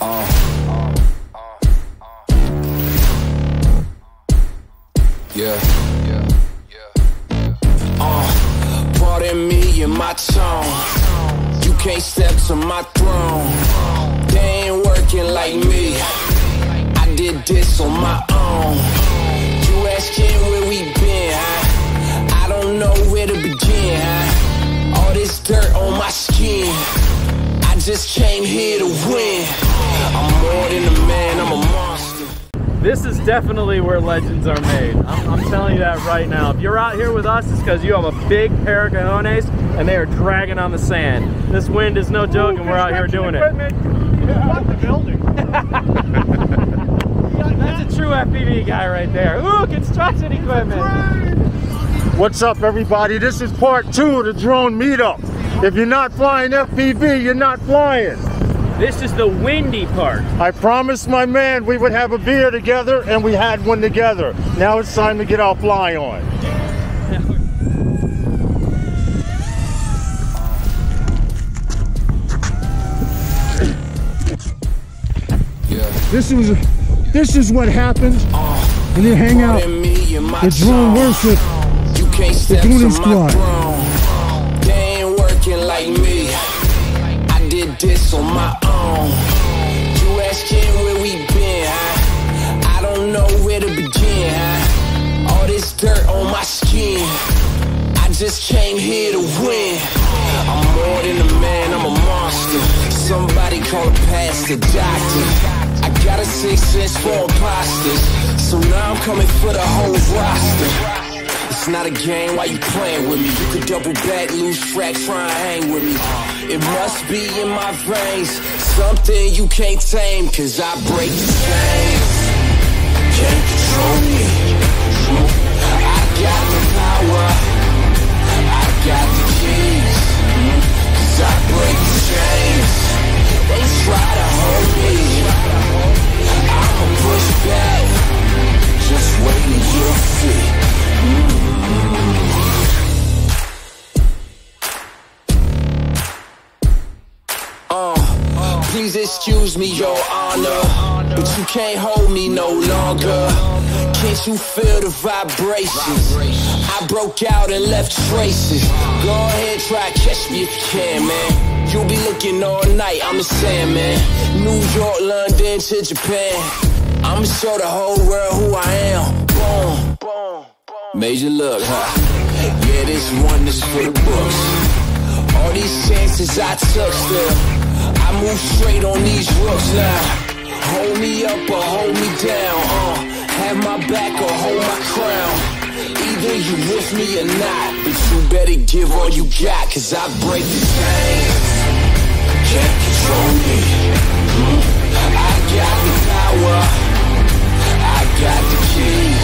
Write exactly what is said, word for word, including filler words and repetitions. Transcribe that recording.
Uh. Yeah. Yeah. Yeah. Uh. Pardon me and my tone. You can't step to my throne. They ain't working like me. I did this on my own. You asking where we been? Huh? I don't know where to begin. Huh? All this dirt on my skin. I just came here to win. I'm more than a man, I'm a monster. This is definitely where legends are made. I'm, I'm telling you that right now. If you're out here with us, it's because you have a big pair of cojones and they are dragging on the sand. This wind is no joke. Ooh, and we're out here doing equipment. It. Yeah. Not the building. That's a true F P V guy right there. Ooh, construction equipment. What's up, everybody? This is part two of the drone meetup. If you're not flying F P V, you're not flying. This is the windy part. I promised my man we would have a beer together, and we had one together. Now it's time to get our fly on. Yeah. This was, this is what happens when you hang out with drone worship, the Doodle Squad. They ain't working like me. This on my own. You asking where we been? Huh? I don't know where to begin. Huh? All this dirt on my skin. I just came here to win. I'm more than a man, I'm a monster. Somebody call a pastor, doctor. I got a sixth sense for imposters. So now I'm coming for the whole roster. It's not a game, why you playing with me? You could double back, lose track, try and hang with me. It must be in my veins, something you can't tame. Cause I break the chains, can't control me. I got the power, I got the keys. Cause I break the chains, they try to hold me. I'ma push back, just wait and you'll see. Uh, please excuse me, your honor, but you can't hold me no longer. Can't you feel the vibrations? I broke out and left traces. Go ahead, try catch me if you can, man. You'll be looking all night, I'm a Sandman. New York, London to Japan, I'ma show the whole world who I am. Boom. Major look, huh? Yeah, this one is for the books. All these chances I took still, I move straight on these rooks now. Hold me up or hold me down, uh have my back or hold my crown. Either you with me or not, but you better give all you got. Cause I break the chains, can't control me. I got the power, I got the keys.